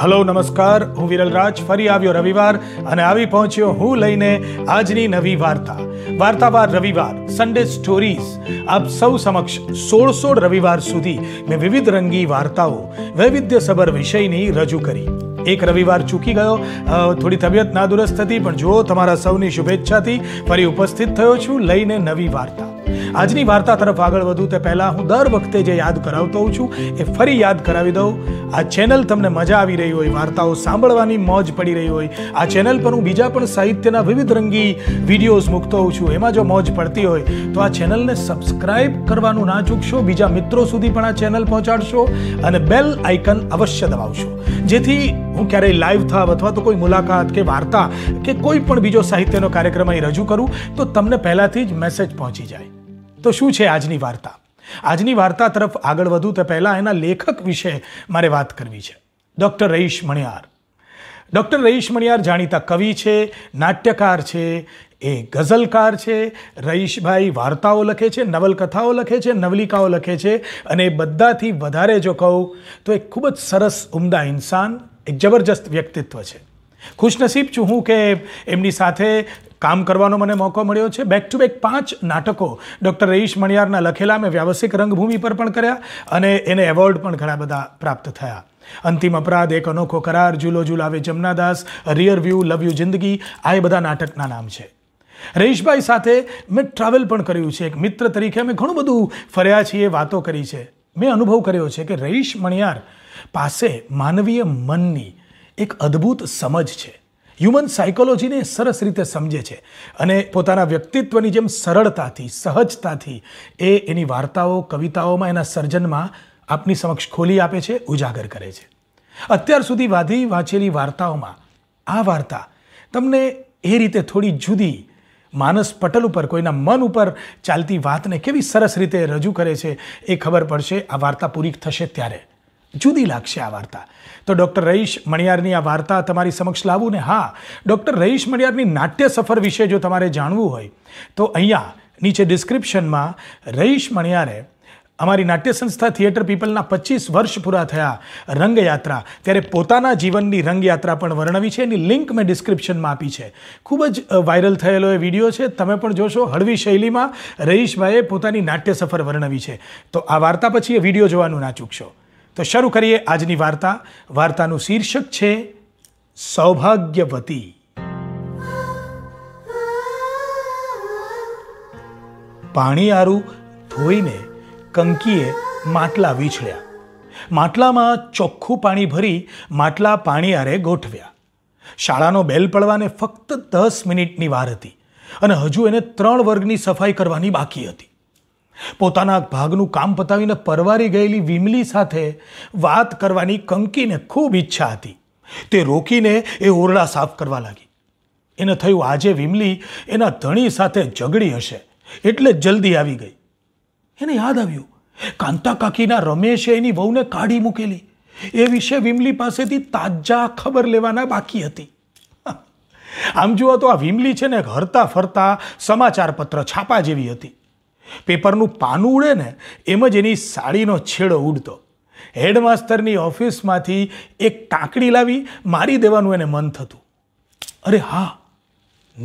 Hello नमस्कार, हूँ विरल राज फरी आव्यो रविवार अने आवी पहुंच्यो हूँ लईने आजनी नवी वार्ता। वार्तावार रविवार संडे स्टोरीज आप सौ समक्ष 16 रविवार सुधी मैं विविध रंगी वार्ताओं वैविध्यसभर विषयनी रजू करी। एक रविवार चूकी गयो, थोड़ी तबियत नादुरुस्त थी, पण जुओ तमारा सौनी शुभेच्छाथी फरी उपस्थित थयो छुं लईने नवी वार्ता। आजनी वार्ता तरफ आगळ वधू ते पहेला हूँ दर वखते जे याद करावतो होउं छुं ए फरी याद करावी दऊं। आ चेनल तमने मजा आवी रही होय, वार्ताओं सांभळवानी मौज पड़ी रही होय, आ चेनल पर हूँ बीजा पण साहित्यना विविध रंगी विडियोज मूकतो होउं छुं, एमां जो मौज पड़ती होय तो आ चेनलने सब्सक्राइब करवानुं ना चूकशो, बीजा मित्रो सुधी पण आ चेनल पहोंचाडशो अने बेल आइकन अवश्य दबावशो, जेथी हूँ क्यारेय लाइव था अथवा तो कोई मुलाकात के वार्ता के कोई पण बीजो साहित्यनो कार्यक्रम अहीं रजू करूँ तो तमने पहेलाथी ज मेसेज पहोंची जाय। तो शुं छे आजनी वार्ता? आजनी वार्ता तरफ आगळ वधू ते पहेला एना लेखक विषे मारे वात करवी छे। डॉक्टर रईश मणियार। डॉक्टर रईश मणियार जाणीता कवि छे, नाट्यकार छे, ए गजलकार छे। रईश भाई वार्ताओ लखे छे, नवलकथाओ लखे छे, नवलिकाओ लखे छे अने बधाथी वधारे जो कहूँ तो एक खूब ज सरस उमदा इंसान, एक जबरजस्त व्यक्तित्व छे। खुशनसीब छूं हूँ के एमनी साथे काम करवानो मने मौको मळ्यो छे। बेक टू बेक 5 नाटकों डॉक्टर रईश मणियारना लखेला मैं व्यावसायिक रंगभूमि पर पण कर्या अने एने एवोर्ड पण घणा बधा प्राप्त थया। अंतिम अपराध, एक अनोखो करार, झूलो झूलावे Jamnadas, rear view, love you जिंदगी, आ बधा नाटकना नाम छे। रईशभाई साथे मैं ट्रावेल पण कर्युं छे, एक मित्र तरीके मैं घणुं बधुं फर्या छीए, वातो करी छे। मैं अनुभव कर्यो छे के रईश मणियार पासे मानवीय मननी एक अद्भुत समझ छे, ह्यूमन साइकोलॉजी ने सरस रीते समझे छे अने पोताना व्यक्तित्वनी जेम सरलताथी सहजताथी ए एनी वार्ताओं कविताओं एना सर्जन में आपनी समक्ष खोली आपे छे, उजागर करे छे। अत्यार सुधी वाधी वाचेली वार्ताओं में आ वार्ता तमने ए रीते थोड़ी जुदी मानस पटल पर कोईना मन पर चालती वात ने केवी सरस रीते रजू करे छे ए खबर पड़शे आ वार्ता पूरी थशे त्यारे, जुदी लागशे आ वार्ता। तो डॉक्टर रईश मणियारनी आ वार्ता तमारी समक्ष लावूं ने हाँ, डॉक्टर रईश मणियारनी नाट्य सफर विषे जो तमारे जाणवुं होय तो अहींया नीचे डिस्क्रिप्शन में रईश मणियारे अमारी नाट्य संस्था थिएटर पीपलना 25 वर्ष पूरा थया रंग यात्रा त्यारे पोताना जीवननी रंग यात्रा पण वर्णवी छे, एनी लिंक मैं डिस्क्रिप्शन में आपी छे। खूब ज वायरल थयेलो ए विडियो छे, तमे पण जोशो। हळवी शैली में रईशभाईए पोतानी नाट्य सफर वर्णवी छे, तो आ वार्ता पछी ए विडियो जोवानुं ना चूकशो। तो शुरू करिए आजनी वार्ता। वार्तानुं शीर्षक छे सौभाग्यवती। पाणी आरू धोईने कंकीए માટला वीछळ्या, માટलामां ચોખ્ખું पाणी भरी માટલા पाणी आरे गोठव्या। शाळानो बेल पड़वाने फक्त 10 मिनिटनी वार हती अने हजू एने 3 वर्गनी सफाई करवानी बाकी हती। पोताना भागनुं काम पतावीने परवारी गयेली वीमली साथे वात करवानी कंकीने खूब इच्छा हती, ते रोकीने ए ओरड़ा साफ करवा लागी। एने थयुं आजे वीमली एना धणी साथे झगड़ी हशे एटले जल्दी आवी गई। एने याद आव्युं कांता काकीना रमेशे एनी वहुने काढी मूकेली ए विषे वीमली पासेथी ताजा खबर लेवाना बाकी हती। आम जुओ तो आ वीमली छे ने हरता फरता समाचार पत्र छापा जेवी हती। पेपरनुं पानुं उड़े ने एम ज एनी साड़ीनो छेड़ो उड़तो। हेडमास्तरनी ऑफिसमांथी एक टांकड़ी लावी मारी देवानुं एने मन थतुं। अरे हाँ,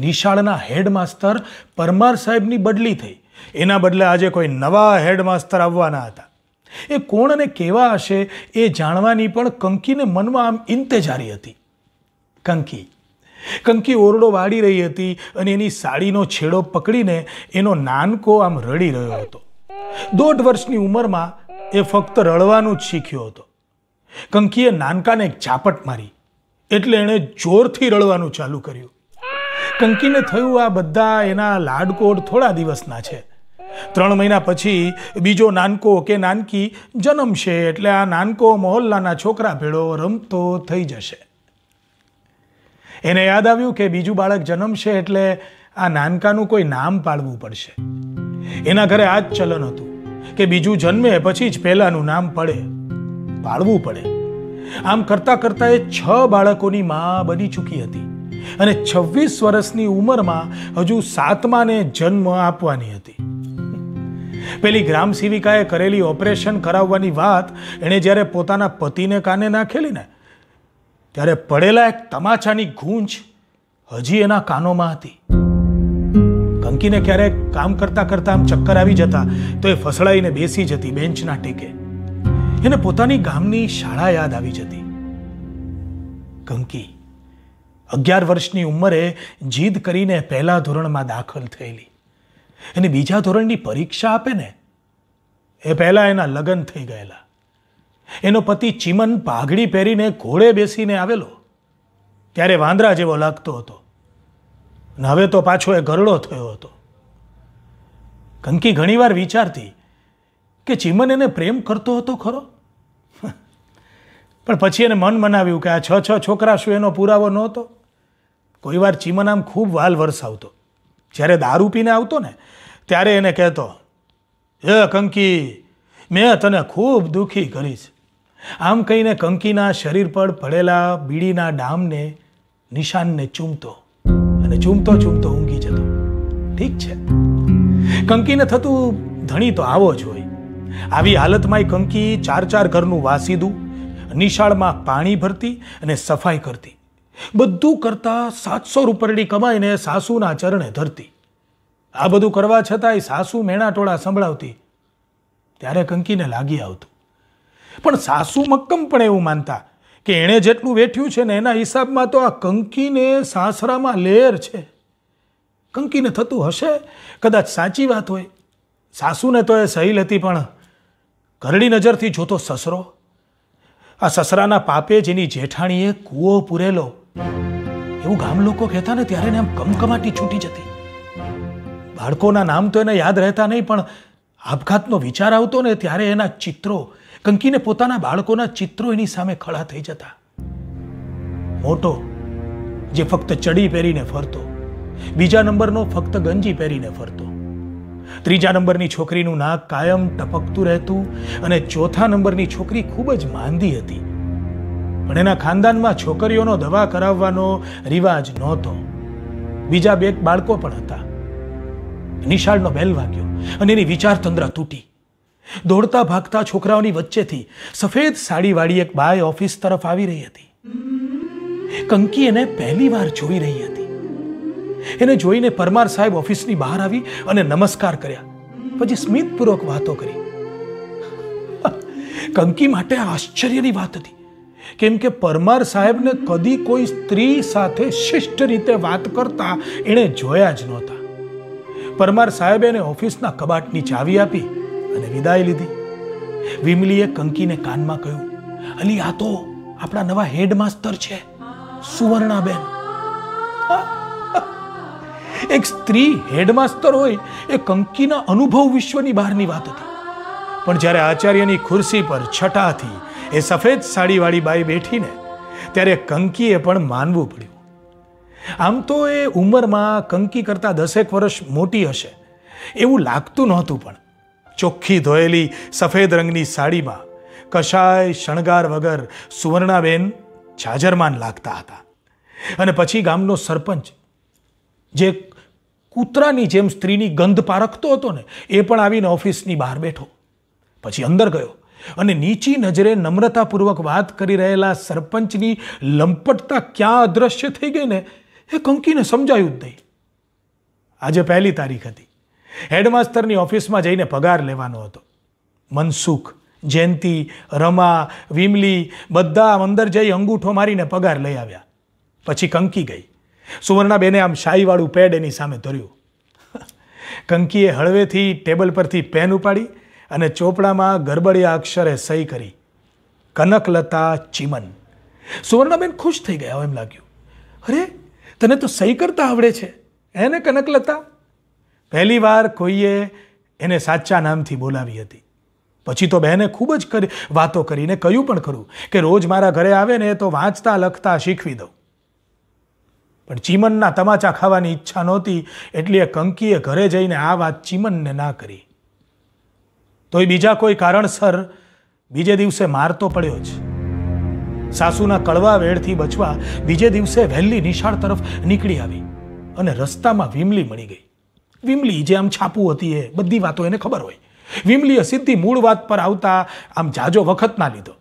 निशाळना हेडमास्तर परमार साहेबनी बदली थई, एना बदले आजे कोई नवा हेडमास्तर आववाना हता। ए कोणने केवा हशे ए जाणवानी पण कंकीने मनमा आम इंतजारी हती। कंकी ओरडो वाड़ी रही हती अने एनी साड़ीनो छेड़ो पकड़ीने एनो नानको आम रड़ी रह्यो हतो। 1.5 वर्षनी उंमरमां ए फक्त रड़वानुं ज शीख्यो हतो। कंकीए नानकाने एक झापट मारी एटले एणे जोरथी रड़वानुं चालू कर्युं। कंकीने थयुं आ बधा एना लाडकोड थोड़ा दिवसना छे, 3 મહિના પછી બીજો નાનકો કે નાનકી જન્મશે એટલે આ નાનકો મહોલ્લાના છોકરા ભેળો રમતો થઈ જશે। एने याद आव्युं के बीजू बाळक जन्मशे एटले आ नानकानुं कोई नाम पाडवुं पड़शे। एना घरे आ ज चलन हतुं के बीजू जन्मे पछी ज पहेलानुं नाम पड़े, पाडवुं पड़े। आम करता करता ए 6 બાળકોनी मां बनी चूकी हती अने 26 વર્ષની ઉંમરમાં હજુ 7માને જન્મ આપવાની હતી। પેલી ગ્રામ સેવિકાએ કરેલી ઓપરેશન કરાવવાની વાત એણે જ્યારે પોતાના પતિને કાને નાખેલી ને त्यारे पड़ेला एक तमाचानी गूंज हजी एना कानोमां हती। कंकीने क्यारेक काम करता करता आम चक्कर आवी जता तो ए फसळाईने बेसी जती बेंचना टेके। एने पोतानी गामनी शाळा याद आवी जती। कंकी 11 वर्षनी उंमरे जीद करीने पहला धोरणमां दाखल थयेली। एने बीजा धोरणनी परीक्षा आपे ने ए पहला एना लग्न थई गयेला। एनो पति चीमन पाघड़ी पहेरीने घोड़े बेसीने आवेलो, त्यारे वांदरा जेवो लागतो हतो ने हवे तो पाछो ए गरड़ो थयो हतो। कंकी घणीवार विचारती के चीमन एने प्रेम करतो हतो खरो, पण पछी एने मन मनाव्युं के आ छ छोकरा शुं एनो पुरावो नहोतो। कोई वार चीमन आम खूब वाल वरसावतो, ज्यारे दारू पीने आवतो ने त्यारे एने कहेतो, ए कंकी मैं तने खूब दुखी करीश। आम कहीने कंकीना शरीर पर पड़ेला बीड़ीना डामने निशानने चूमतो अने चूमतो चूमतो ऊँघी जतो। ठीक छे, कंकीने थतुं धणी तो आवो ज होय। आवी हालतमांय कंकी 4-4 घरनुं वासीदुं, निशाळमां पाणी भरती अने सफाई करती, बधुं करता 700 रूपरडी कमाईने सासूना चरणे धरती। आ बधुं करवा छतांय सासू मेणाटोळा संभळावती। त्यारे कंकीने लागी आवतुं, पण सासू मक्कमपणे एवुं मानता के एणे जेटलुं वेठ्युं छे ने एना हिसाबमां तो आ कंकीने सासरामां लेर छे। कंकीने थतुं हशे कदाच साची वात होय। सासूने तो ए सही लेती, पण करड़ी नजरथी जोतो ससरो, आ ससराना पापे जेनी जेठाणीए कूवो पूरेलो एवुं गाम लोको कहेता ने त्यारे ने आम कमकमाटी छूटी जती। बाळकोना नाम तो एने याद रहेता नहीं, पण आपघातनो विचार आवतो ने त्यारे एना चित्रो, कंकीने पोताना बाळकोना चित्रो एनी सामे खड़ा थई जता। मोटो जे फक्त चड़ी पहेरीने फरतो, बीजा नंबरनो फक्त गंजी पहेरीने फरतो, त्रीजा नंबरनी छोकरीनुं नाक कायम टपकतुं रहेतुं अने चौथा नंबरनी छोकरी खूब ज मांदी हती, पण एना खानदानमां छोकरीओनो दवा कराववानो रिवाज नहोतो। बीजा बेक बाळको पण हता। निशाळनो बेल वाग्यो अने एनी विचारतंद्रा तूटी। दौड़ता भागता छोकराओनी वच्चेथी सफेद साड़ीवाड़ी एक बाई ऑफिस तरफ आवी रही हती। कंकी एने पहली वार जोई रही हती। एने जोईने परमार साहेब ऑफिसनी बहार आवी अने नमस्कार कर्या, पछी स्मितपूर्वक वातो करी। कंकी माटे आश्चर्यनी वात हती, केम के परमार साहेबने कदी कोई स्त्री साथे शिष्ट रीते वात करता एणे जोया ज नहोता। परमार साहेबे एने ऑफिसना कबाटनी चावी आपी अने विदाय लीधी। विमलीए कंकीने कानमां कह्युं, अली आ तो आपणा नवा हेडमास्तर छे सुवर्णाबेन। एक स्त्री हेडमास्तर होय ए कंकीना अनुभव विश्वनी बहारनी वात हती, पण ज्यारे आचार्यनी खुर्सी पर छटाथी ए सफेद साड़ीवाळी बाई बेठीने त्यारे कंकीए पण मानवुं पड्युं। आम तो ए उंमरमां कंकी करता 10 वर्ष मोटी हशे एवुं लागतुं नहोतुं, पण चोख्खी धोयेली सफेद रंगनी साड़ीमां कशाय शणगार वगर सुवर्णाबेन जाजरमान लागता हता। अने पछी गामनो सरपंच जे कूतरानी जेम स्त्रीनी गंध पारखतो हतो ने ए पण आवीने ऑफिसनी बहार बेठो। पछी अंदर गयो अने नीची नजरे नम्रतापूर्वक वात करी रहेला सरपंचनी लंपटता क्या अदृश्य थई गई ने ए कंकीने समजायुं ज नहीं। आज पहली तारीख हती। हेडमास्तरनी ऑफिसमां जईने पगार लेवानो हतो। मनसुख, जयंती, रमा, विमली बधा अंदर जई अंगूठो मारीने पगार लई आव्या। पछी कंकी गई। सुवर्णाबेने आम शाईवाळुं पेड एनी सामे धर्युं। कंकीए हळवेथी टेबल परथी पेन उपाड़ी अने चोपड़ामां गरबड़िया अक्षरे सही करी, कनकलता चीमन। सुवर्णाबेन खुश थई गया। एम लाग्युं, अरे तने तो सही करता आवड़े छे एने कनकलता। पहली बार कोईए एने साचा नामथी बोलावी हती। पछी तो बहने खूब ज वातो करीने कह्युं पण खरुं के रोज मारा घरे आवे ने तो वांचता लखता शीखवी दऊं। पण चीमनना तमाचा खावानी इच्छा नहोती, एटले कंकीए घरे जईने आ वात चीमनने ना करी। तोय बीजा कोई कारणसर बीजे दिवसे मार तो पड्यो ज। सासूना कड़वा वेळथी बचवा बीजे दिवसे वहेली निशाळ तरफ नीकळी आवी अने रस्तामां विमली मळी गई। विमली जे आम छापू हती ए बधी वातो एने खबर होय। विमलीए सीधी मूळ वात पर आवता आम जाजो वखत ना लीधो।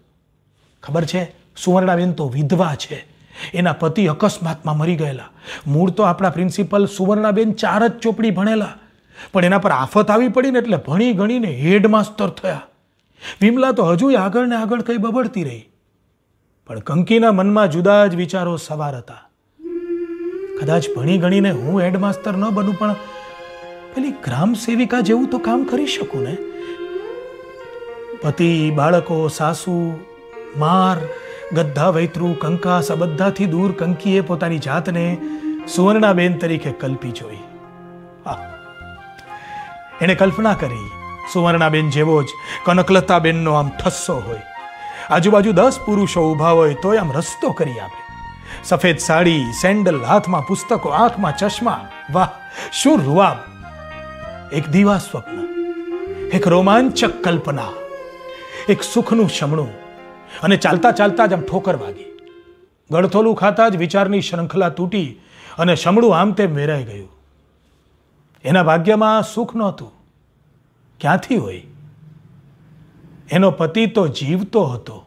खबर छे सुवर्णाबेन तो विधवा छे। एना पति अकस्मात में मरी गयेला। मूळ तो आपणा प्रिंसिपल सुवर्णाबेन 4 ज चोपड़ी भणेला, पण एना पर आफत आवी पड़ी ने एटले भणी गणीने हेडमास्टर थया। विमला तो हजू आगळ ने आगळ कई बबड़ती रही, पण कंकीना मनमा जुदा ज विचारो सवार हता। कदाच भणी गणीने हूँ हेडमास्टर न बनू, पण पेली ग्राम सेविका जेवुं तो काम करी शकू ने। पति, बाळको, सासू, मार, गद्धा, वैतरू, कंकास आ बधाथी दूर कंकीए पोतानी जातने सुवर्णाबेन तरीके कल्पी जोई। एने कल्पना करी सुवर्णाबेन जेवो ज कनकलताबेननो आम ठस्सो होय, आजूबाजू 10 पुरुषो ऊभा होय तोय आम रस्तो करी आपे। सफेद साड़ी, सैंडल, हाथ में पुस्तकों, आंख में चश्मा, वाह शुं रुआब। एक दीवा स्वप्न, एक रोमांचक कल्पना, एक सुखनु शमणु। अने चालता चालता जम ठोकर वागी। गड़थोलू खाता ज विचारनी श्रृंखला तूटी अने शमणु आम तेम वेराई गयु। एना भाग्यमां सुख नहोतुं, क्यांथी होय? एनो पति तो जीवतो हतो,